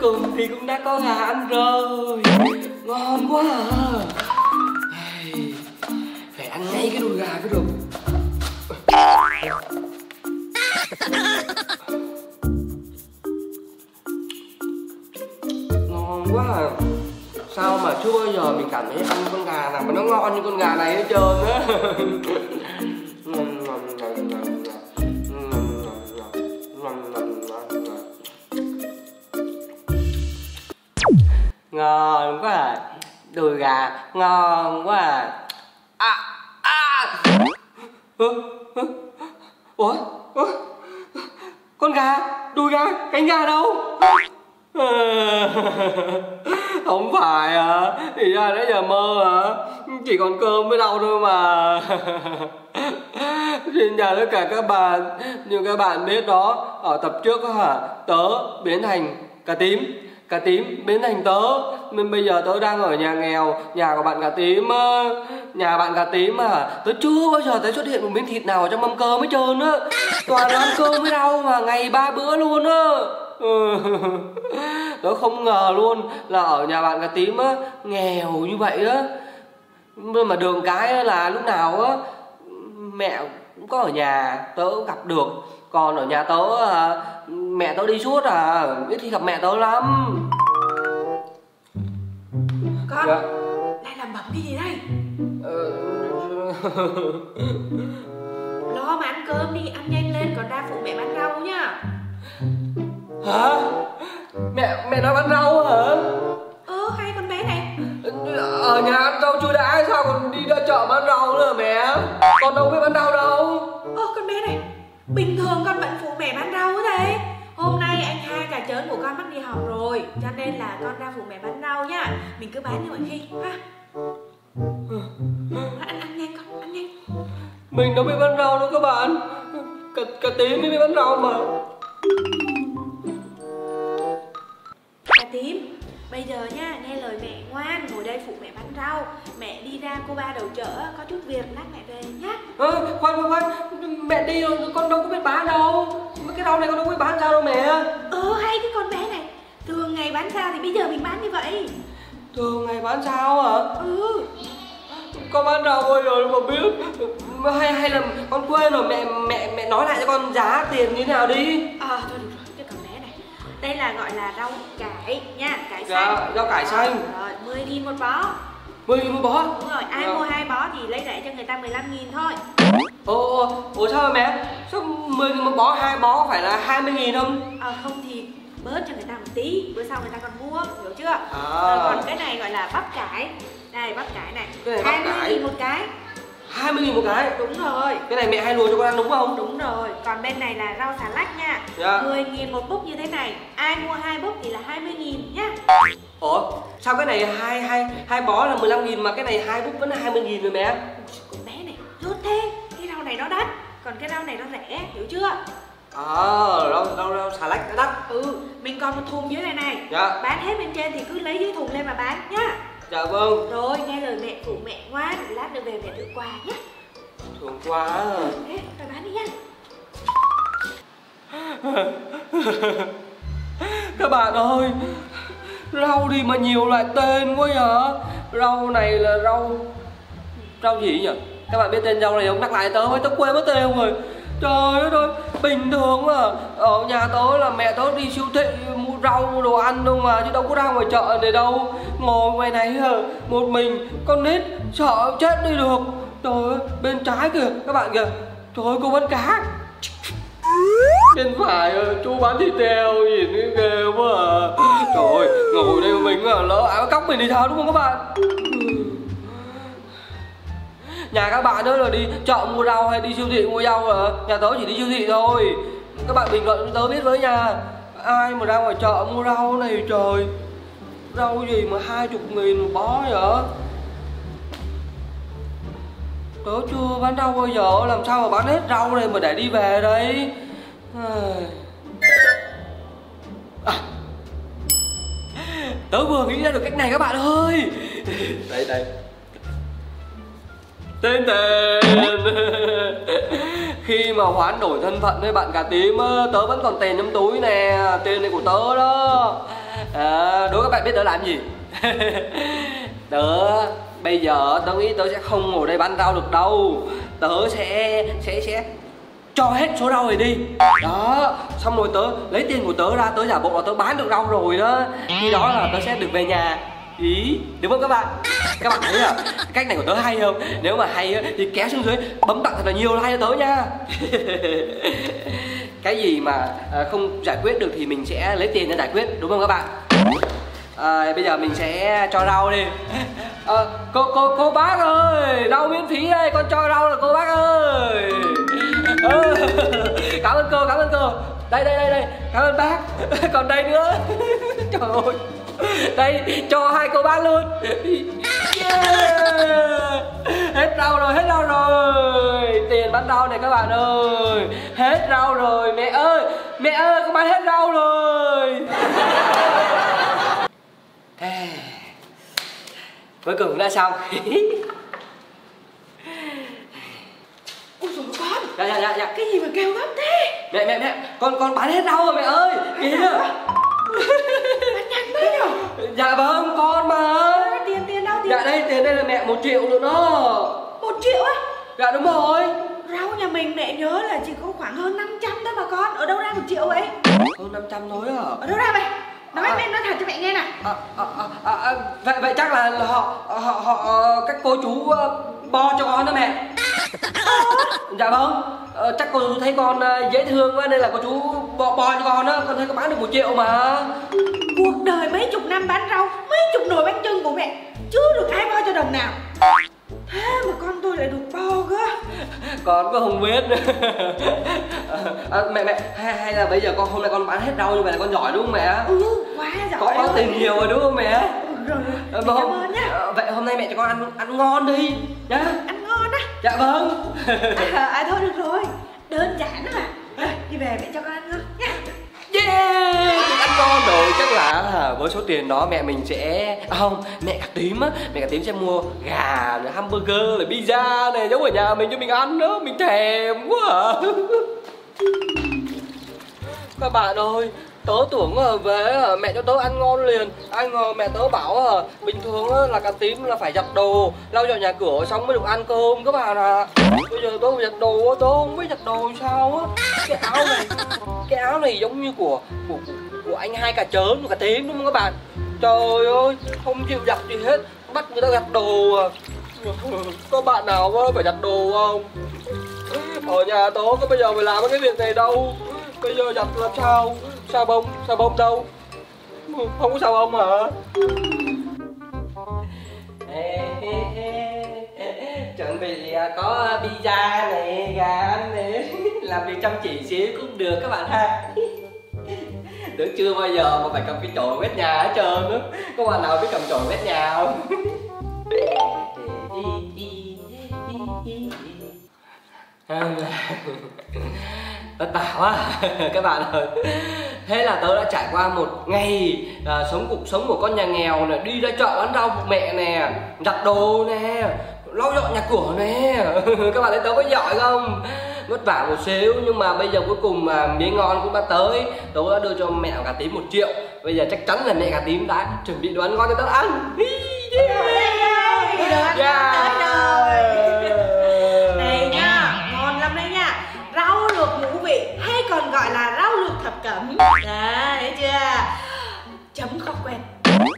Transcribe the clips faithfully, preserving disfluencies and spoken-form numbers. Cùng thì cũng đã có gà ăn rồi. Ngon quá à. Phải ăn ngay cái đùi gà cái rồi. Ngon quá à. Sao mà chưa bao giờ mình cảm thấy ăn con gà nào mà nó ngon như con gà này hết trơn á. Ngon quá à. Đùi gà ngon quá à. À, à. Ủa? Ủa? Con gà, đùi gà, cánh gà đâu? Không phải à. Thì ra nãy giờ mơ hả? À. Chỉ còn cơm với rau thôi mà. Xin chào tất cả các bạn. Như các bạn biết đó, ở tập trước đó hả, tớ biến thành cà tím, cà tím biến thành tớ, nên bây giờ tớ đang ở nhà nghèo, nhà của bạn cà tím, nhà bạn cà tím mà tớ chưa bao giờ thấy xuất hiện một miếng thịt nào ở trong mâm cơm hết trơn á, toàn ăn cơm với rau mà ngày ba bữa luôn á. Tớ không ngờ luôn là ở nhà bạn cà tím á nghèo như vậy á, mà đường cái là lúc nào á mẹ cũng có ở nhà, tớ cũng gặp được. Còn ở nhà tớ, mẹ tớ đi suốt à, ít khi gặp mẹ tớ lắm. Con, dạ. Đây làm bẩm cái gì đây? Ờ... Lo mà ăn cơm đi, ăn nhanh lên, còn ra phụ mẹ bán rau nhá. Hả? Mẹ, mẹ nói bán rau hả? Ừ, hay con bé này. Ở nhà ăn rau chưa đã, sao còn đi ra chợ bán rau nữa mẹ? Con đâu biết bán rau đâu. Ơ, con bé này. Bình thường con bận phụ mẹ bán rau thế. Hôm nay anh hai cà chớn của con bắt đi học rồi, cho nên là con ra phụ mẹ bán rau nhá. Mình cứ bán như mọi khi ha. Ăn, ăn nhanh con, ăn nhanh. Mình đâu biết bán rau đâu các bạn. Cà, cà tím mới biết bán rau mà. Cà tím, bây giờ nha, nghe lời mẹ ngoan, ngồi đây phụ mẹ bán rau. Mẹ đi ra cô ba đầu chợ, có chút việc, lát mẹ về nhá. Ơ, khoan khoan khoan, mẹ đi rồi con đâu có biết bán đâu. Cái rau này con đâu có biết bán sao đâu mẹ. Ừ, hay cái con bé này. Thường ngày bán sao thì bây giờ mình bán như vậy. Thường ngày bán sao hả? Ừ. Con bán rau rồi rồi mà biết. Hay hay là con quên rồi, mẹ mẹ mẹ nói lại cho con giá tiền như thế nào đi. À, thôi được rồi, cái con bé này. Đây là gọi là rau cải nha, cải xanh. Dạ, rau cải xanh. Rồi, mười nghìn một bó. mười nghìn một bó? Đúng rồi, ai dạ. Mua hai bó thì lấy rẻ cho người ta mười lăm nghìn thôi. Ồ, ủa sao mà mẹ? Sao mười nghìn một bó, hai bó phải là hai mươi nghìn không? Ờ à, không thì bớt cho người ta một tí, bữa sau người ta còn mua, hiểu chưa? À. Còn cái này gọi là bắp cải. Đây, bắp cải này, hai mươi nghìn một cái. Hai mươi nghìn một cái? Đúng rồi. Cái này mẹ hay luộc cho con ăn đúng không? Đúng rồi. Còn bên này là rau xà lách nha, dạ. mười nghìn một búp như thế này. Ai mua hai búp thì là hai mươi nghìn nhá. Ủa? Sao cái này hai, hai, hai bó là mười lăm nghìn mà cái này hai búp vẫn là hai mươi nghìn rồi mẹ? Con bé này rốt thế. Này nó đắt, còn cái rau này nó rẻ, hiểu chưa? Ờ, à, rau, rau, rau xà lách nó đắt. Ừ, mình còn một thùng dưới này này. Dạ. Bán hết bên trên thì cứ lấy dưới thùng lên mà bán nhá. Dạ vâng. Rồi, nghe lời mẹ phụ mẹ ngoan, lát được về mẹ thử quà nhá. Thưởng quà à. Thế, rồi bán đi nha. Các bạn ơi, rau đi mà nhiều loại tên quá nhở. Rau này là rau... rau gì nhỉ? Các bạn biết tên rau này không? Nhắc lại tớ với, tớ quên mất tên rồi. Trời ơi, bình thường mà ở nhà tớ là mẹ tớ đi siêu thị mua rau, mua đồ ăn đâu mà, chứ đâu có ra ngoài chợ này đâu. Ngồi ngoài này một mình, con nít sợ chết đi được. Trời ơi, bên trái kìa, các bạn kìa. Trời ơi, cô bán cá. Bên phải chú bán thịt heo, nhìn ghê quá à. Trời ơi, ngồi đây mình mà lỡ áo cóc mình thì sao đúng không các bạn? Nhà các bạn đó là đi chợ mua rau hay đi siêu thị mua rau là nhà tớ chỉ đi siêu thị thôi. Các bạn bình luận tớ biết với nha. Ai mà ra ngoài chợ mua rau này trời. Rau gì mà hai chục nghìn một bó vậy? Tớ chưa bán rau bao giờ, làm sao mà bán hết rau này mà để đi về đấy. À. Tớ vừa nghĩ ra được cách này các bạn ơi. Đây đây. tên tên. Khi mà hoán đổi thân phận với bạn Cà Tím, tớ vẫn còn tiền trong túi nè, tiền này của tớ đó. À, đối với các bạn biết tớ làm gì? Tớ bây giờ tớ nghĩ tớ sẽ không ngồi đây bán rau được đâu. Tớ sẽ sẽ sẽ cho hết số rau này đi đó, xong rồi tớ lấy tiền của tớ ra, tớ giả bộ là tớ bán được rau rồi đó, khi đó là tớ sẽ được về nhà. Ý đúng không các bạn? Các bạn thấy à, cách này của tớ hay không? Nếu mà hay thì kéo xuống dưới bấm tặng thật là nhiều like cho tớ nha. Cái gì mà không giải quyết được thì mình sẽ lấy tiền để giải quyết, đúng không các bạn? À, bây giờ mình sẽ cho rau đi. À, cô cô cô bác ơi, rau miễn phí đây, con cho rau là cô bác ơi. À, cảm ơn cô, cảm ơn cô. Đây đây đây đây, cảm ơn bác. Còn đây nữa. Trời ơi. Đây, cho hai cô bác luôn. Yeah. Hết rau rồi, hết rau rồi. Tiền bán rau này các bạn ơi. Hết rau rồi, mẹ ơi. Mẹ ơi, con bán hết rau rồi. Cuối cùng đã xong. Ôi trời con. Dạ dạ dạ dạ. Cái gì mà kêu gấp thế? Mẹ mẹ mẹ, con con bán hết rau rồi mẹ ơi. Kìa. Bán nhanh thế nhở? Dạ vâng con mà. Tiền tiền đâu? Tiền dạ đây, tiền đây là mẹ, một triệu nữa đó. Một triệu á? Dạ đúng rồi. Rau nhà mình mẹ nhớ là chỉ có khoảng hơn năm trăm thôi mà con. Ở đâu ra một triệu ấy? Hơn năm trăm thôi à? Ở đâu ra vậy? Nói à, em nói thật cho mẹ nghe nè. À, à, à, à, vậy vậy chắc là họ họ họ các cô chú uh, bo cho con đó mẹ. Dạ vâng. À, chắc cô chú thấy con uh, dễ thương quá nên là cô chú bo bo cho con đó. Con thấy con bán được một triệu mà. Cuộc đời mấy chục năm bán rau, mấy chục nồi bánh chưng của mẹ chưa được ai bo cho đồng nào. Thế mà con tôi lại được bo cơ. Con cũng không biết. À, mẹ mẹ hay, hay là bây giờ con hôm nay con bán hết rau như vậy là con giỏi đúng không mẹ? Ừ, quá giỏi. Con có tiền nhiều rồi đúng không mẹ? Ừ, rồi, rồi. Cảm ơn nhá. À, vậy hôm nay mẹ cho con ăn ăn ngon đi nhá. À, ăn ngon á? Dạ vâng. À, à thôi được rồi, đơn giản mà. Rồi, đi về mẹ cho con ăn ngon nhá. Yeah. Ăn ngon rồi, chắc là với số tiền đó mẹ mình sẽ à, không, mẹ Cà Tím á, mẹ Cà Tím sẽ mua gà, hamburger, là pizza này giống ở nhà mình cho mình ăn đó, mình thèm quá à. Các bạn ơi, tớ tưởng về mẹ cho tớ ăn ngon liền. Ai ngờ mẹ tớ bảo bình thường là Cà Tím là phải giặt đồ, lau dọn nhà cửa xong mới được ăn cơm các bạn ạ. À, bây giờ tớ phải giặt đồ, tớ không biết giặt đồ sao á. Cái áo này, cái áo này giống như của của, của anh hai Cà Chớn, Cà Tím đúng không các bạn? Trời ơi, không chịu giặt gì hết, bắt người ta giặt đồ à. Có bạn nào phải giặt đồ không? Ở nhà tớ có bây giờ phải làm cái việc này đâu. Bây giờ giặt làm sao? Xà bông, xà bông đâu? Không có xà bông hả? Chuẩn bị có pizza này, gà ăn này. Làm việc chăm chỉ xíu cũng được các bạn ha. Tớ chưa bao giờ mà phải cầm cái chổi quét nhà hết trơn nữa. Có bạn nào biết cầm chổi quét nhà không? Vất vả quá các bạn ơi. Thế là tớ đã trải qua một ngày à, sống cuộc sống của con nhà nghèo này, đi ra chợ bán rau của mẹ nè, giặt đồ nè, lau dọn nhà cửa nè. Các bạn thấy tớ có giỏi không? Vất vả một xíu nhưng mà bây giờ cuối cùng mà miếng ngon cũng đã tới. Tớ đã đưa cho mẹ Cà Tím một triệu. Bây giờ chắc chắn là mẹ Cà Tím đã chuẩn bị đồ ăn ngon cho tớ ăn. Yeah. Yeah. Còn gọi là rau luộc thập cẩm. Đó, thấy chưa? Chấm kho quẹt.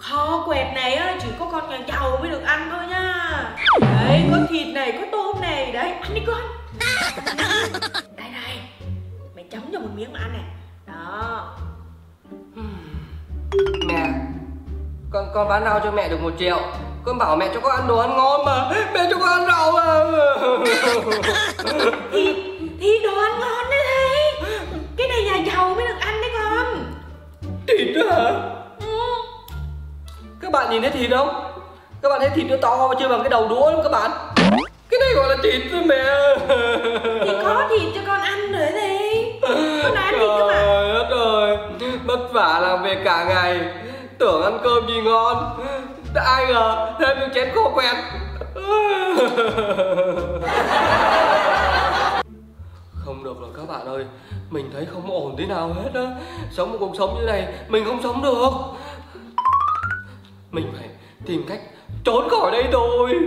Kho quẹt này chỉ có con nhà giàu mới được ăn thôi nha. Đấy, có thịt này, có tôm này. Đấy, ăn đi con. Đây này, mày chấm cho một miếng mà ăn này. Đó. Mẹ, con con bán rau cho mẹ được một triệu. Con bảo mẹ cho con ăn đồ ăn ngon mà. Mẹ cho con ăn rau mà. Thì, thì đồ ăn ngon đấy. Cái này nhà giàu mới được ăn đấy con. Thịt đó hả? Ừ. Các bạn nhìn thấy thịt không? Các bạn thấy thịt nó to chưa bằng cái đầu đũa không các bạn? Cái này gọi là thịt thôi mẹ. Thì có thịt cho con ăn nữa đi. Con ăn thịt các bạn. Trời đất ơi, vất vả làm việc cả ngày, tưởng ăn cơm gì ngon, ai ngờ thêm miếng chén khô quen. Không được rồi các bạn ơi, mình thấy không ổn thế nào hết á. Sống một cuộc sống như này mình không sống được. Mình phải tìm cách trốn khỏi đây thôi.